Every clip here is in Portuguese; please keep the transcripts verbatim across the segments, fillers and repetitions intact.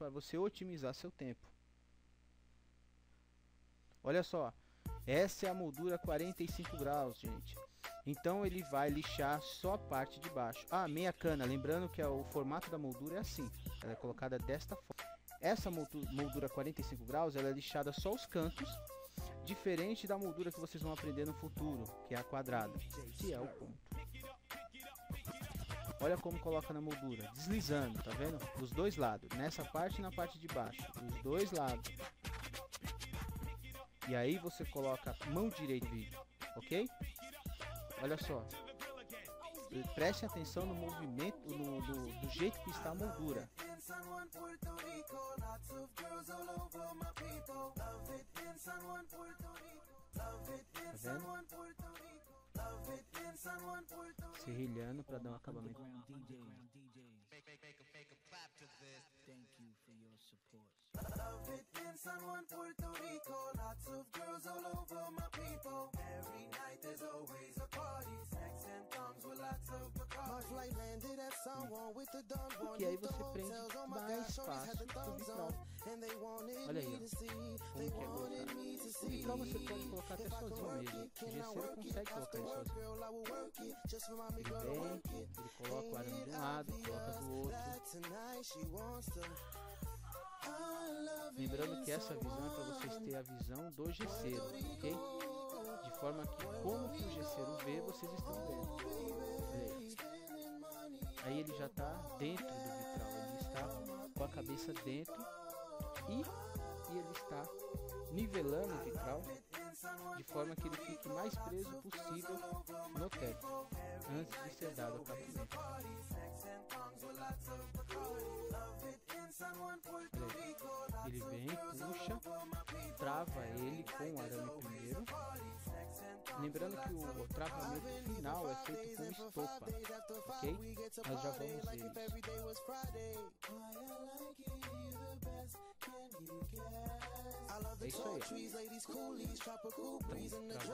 para você otimizar seu tempo. Olha só, essa é a moldura quarenta e cinco graus, gente. Então ele vai lixar só a parte de baixo. Ah, meia cana, lembrando que o formato da moldura é assim, ela é colocada desta forma. Essa moldura quarenta e cinco graus, ela é lixada só os cantos, diferente da moldura que vocês vão aprender no futuro, que é a quadrada, que é o ponto. Olha como coloca na moldura, deslizando, tá vendo? Dos dois lados, nessa parte e na parte de baixo, dos dois lados. E aí você coloca a mão direita no vídeo, ok? Olha só, preste atenção no movimento, no, do, do jeito que está a moldura. Serrilhando para dar um acabamento. E aí você prende mais fácil o vitral. Olha aí, ó. Como que é gostado. O vitral você pode colocar até sozinho mesmo. O gesseiro consegue colocar ele sozinho. Ele vem, ele coloca o arame de um lado, coloca do outro. Lembrando que essa visão é para vocês terem a visão do gesseiro, ok? De forma que como que o gesseiro vê, vocês estão vendo. Aí ele já está dentro do vitral, ele está com a cabeça dentro e, e ele está nivelando o vitral de forma que ele fique mais preso possível no teto, antes de ser dado a captura. Ele vem, puxa, trava ele com o arame primeiro. Lembrando que o, o travamento final é feito com estopa, ok? Nós já vamos ver isso. É isso aí. Então, pequenos pedaços de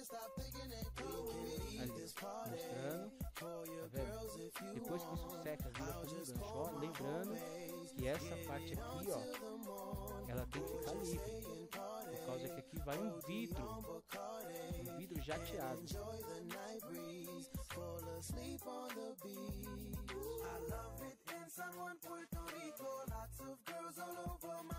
estopa. Ali, mostrando, tá vendo? Depois que isso seca, vira como um gancho, ó. Lembrando que essa parte aqui, ó, ela tem que ficar livre, por causa que aqui vai um vidro, um vidro jateado. Tá perfeito. Trava a placa.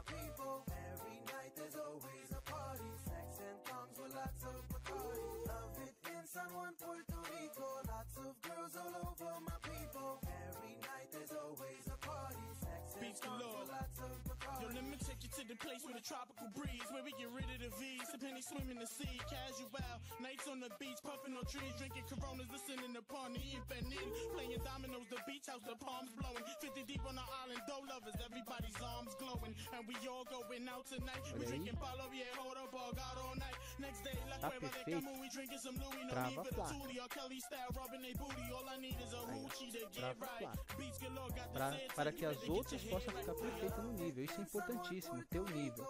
Pra, para que as outras possam ficar perfeitas no nível. Isso é importantíssimo, ter o nível.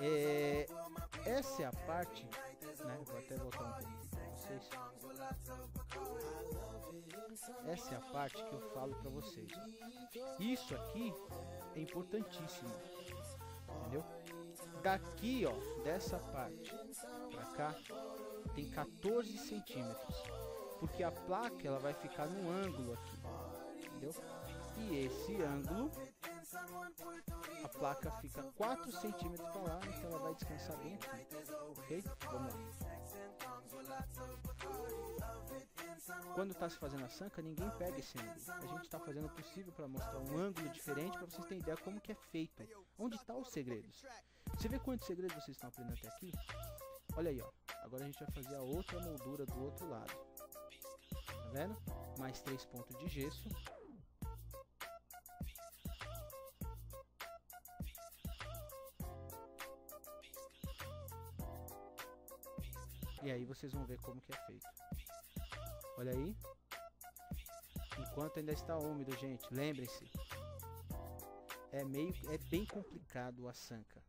É, essa é a parte, né? Vou até voltar um pouquinho para vocês. Essa é a parte que eu falo para vocês. Isso aqui é importantíssimo, entendeu? Daqui, ó, dessa parte para cá tem quatorze centímetros, porque a placa ela vai ficar num ângulo aqui, entendeu? E esse ângulo a placa fica quatro centímetros para lá, então ela vai descansar bem aqui, ok? Vamos lá. Quando está se fazendo a sanca, ninguém pega esse ângulo. A gente está fazendo o possível para mostrar um ângulo diferente, para vocês terem ideia como que é feito, onde está os segredos. Você vê quantos segredos vocês estão aprendendo até aqui? Olha aí, ó. Agora a gente vai fazer a outra moldura do outro lado. Tá vendo? Mais três pontos de gesso. E aí vocês vão ver como que é feito. Olha aí. Enquanto ainda está úmido, gente, lembrem-se. É meio, é bem complicado a sanca.